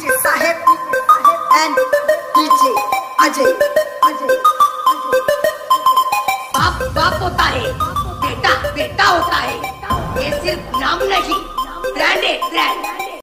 DJ Sahib and DJ Ajay. बाप बाप होता है, बेटा बेटा होता है.